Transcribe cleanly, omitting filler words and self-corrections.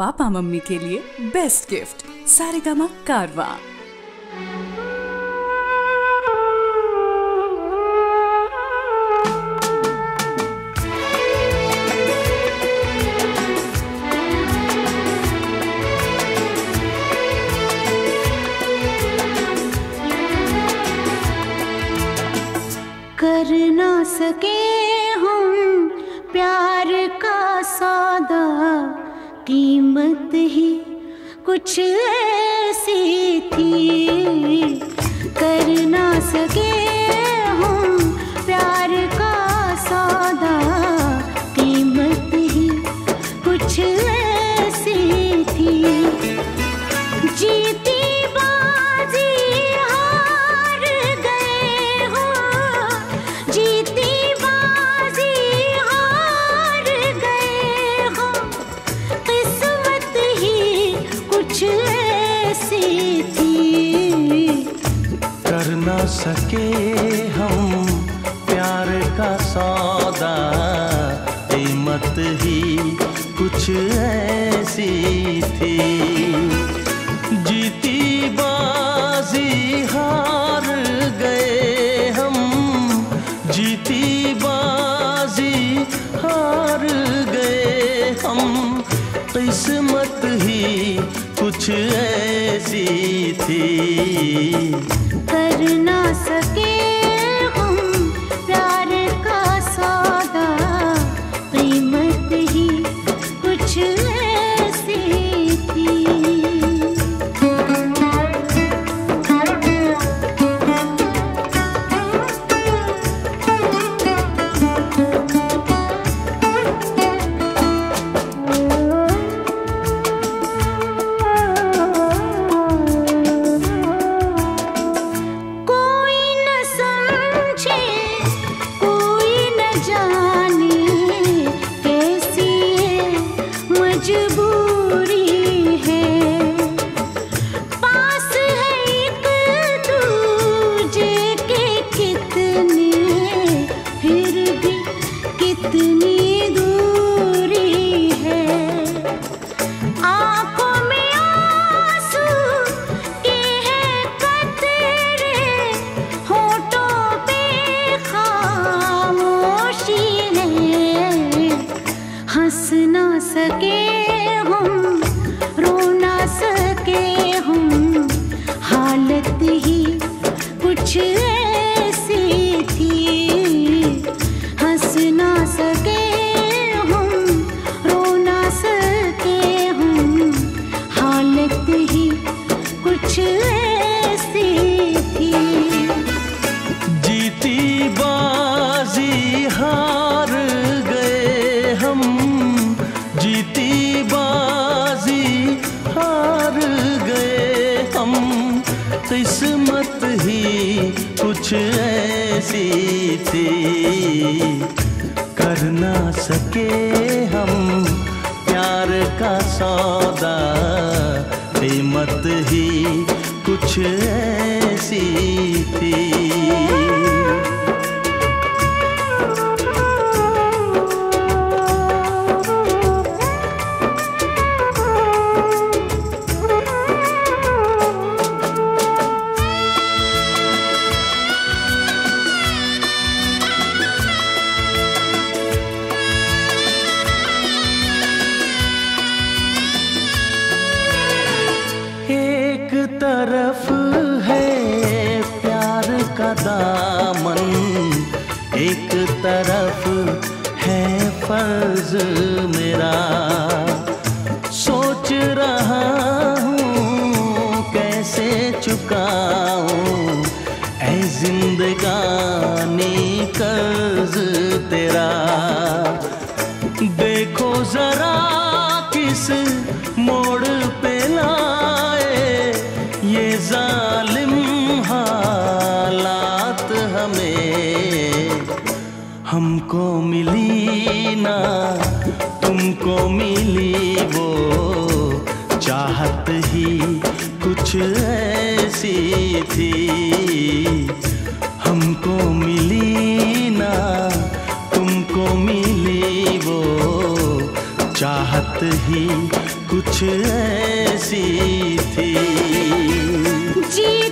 Papa mummy के लिए best gift Saregama कारवा। कर ना सके हम प्यार का सौदा, कीमत ही कुछ ऐसी थी। कर ना सके हम प्यार का सौदा, कीमत ही कुछ ऐसी थी। जीती कर ना सके हम प्यार का सौदा, कीमत ही कुछ ऐसी थी। जीती बाजी हार गए हम, जीती बाजी हार गए हम, किस्मत ही कुछ ऐसी थी। कर ना सके हम प्यार का सौदा, कीमत ही कुछ ऐसी थी। हंस ना सके हम, रो ना सके हम, हालत ही कुछ ऐसी थी। हंस ना सके हम, रो ना सके हम, हालत ही कुछ ऐसी थी। जीती बाजी हार गए हम, जीती बाजी हार गए हम, किस्मत ही कुछ ऐसी थी। कर ना सके हम प्यार का सौदा, कीमत ही कुछ ऐसी थी। तरफ है प्यार का दामन, एक तरफ है फर्ज मेरा। सोच रहा हूँ कैसे चुकाऊँ ऐ जिंदगानी कर्ज तेरा। देखो जरा किस मोड़ पे ये जालिम हालात हमें। हमको मिली ना तुमको मिली वो चाहत ही कुछ ऐसी थी। हमको मिली ना तुमको मिली वो चाहत ही कुछ ऐसी थी।